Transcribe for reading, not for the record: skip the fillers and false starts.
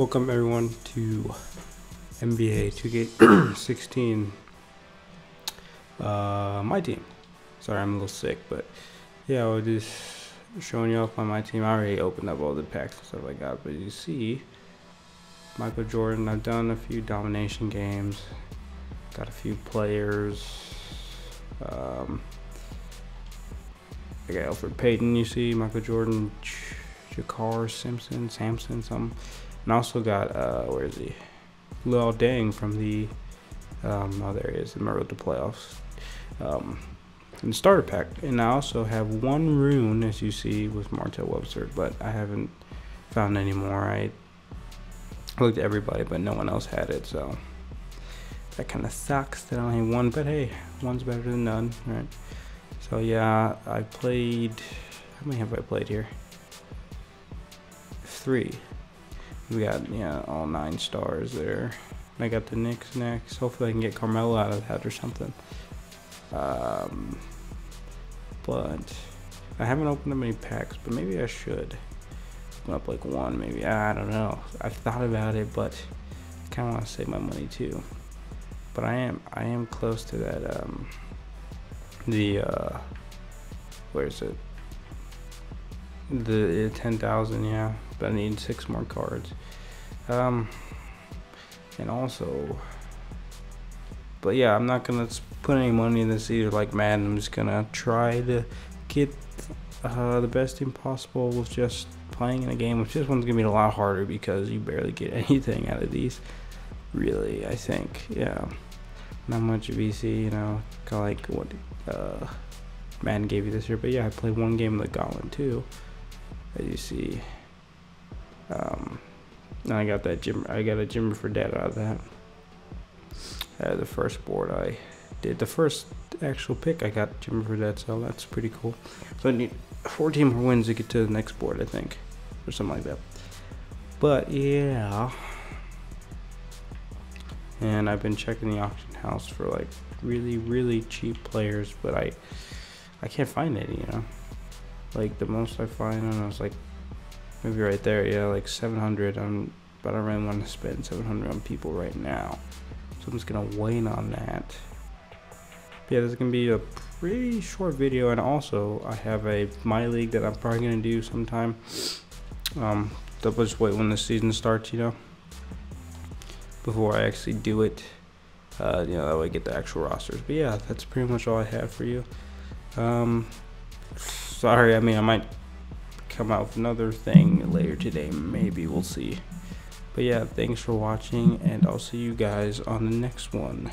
Welcome everyone to NBA 2K16. My team. Sorry, I'm a little sick, but yeah, I was just showing you off my team. I already opened up all the packs and stuff I got, but you see, Michael Jordan. I've done a few domination games. Got a few players. I got Alfred Payton. You see, Michael Jordan, Car Simpson Samson, something. And also got where is he? Lil Dang from the oh, there he is, the road to playoffs. And starter pack. And I also have one rune, as you see, with Martell Webster, but I haven't found any more. I looked at everybody, but no one else had it, so that kind of sucks that I only have one. But hey, one's better than none, right? So yeah, I played. How many have I played here? 3. We got, yeah, all 9 stars there. I got the Knicks next. Hopefully I can get Carmelo out of that or something. But I haven't opened up many packs, but maybe I should open up like one, maybe. I don't know. I've thought about it, but I kind of want to save my money too. But I am close to that. Where is it? The 10,000, yeah. But I need 6 more cards, and also, but yeah, I'm not gonna put any money in this either, like Madden. I'm just gonna try to get the best team possible with just playing in a game, which this one's gonna be a lot harder because you barely get anything out of these, really. I think, yeah, not much VC, you know, kind of like what Madden gave you this year. But yeah, I played one game of the Goblin too, as you see. And I got that Jimmer for Dad out of that. The first board I did, the first actual pick, I got Jimmer for Dad, so that's pretty cool. So I need 14 more wins to get to the next board, I think, or something like that. But yeah, and I've been checking the auction house for like really cheap players, but I can't find any, you know. Like the most I find, and I was like, maybe right there, yeah, like 700. But I don't really want to spend 700 on people right now, so I'm just gonna wait on that. But yeah, this is gonna be a pretty short video, and also I have a my league that I'm probably gonna do sometime. So I'll just wait when the season starts, you know, before I actually do it. You know, that way I get the actual rosters. But yeah, that's pretty much all I have for you. Sorry, I mean, I might come out with another thing later today, maybe, we'll see. But yeah, thanks for watching, and I'll see you guys on the next one.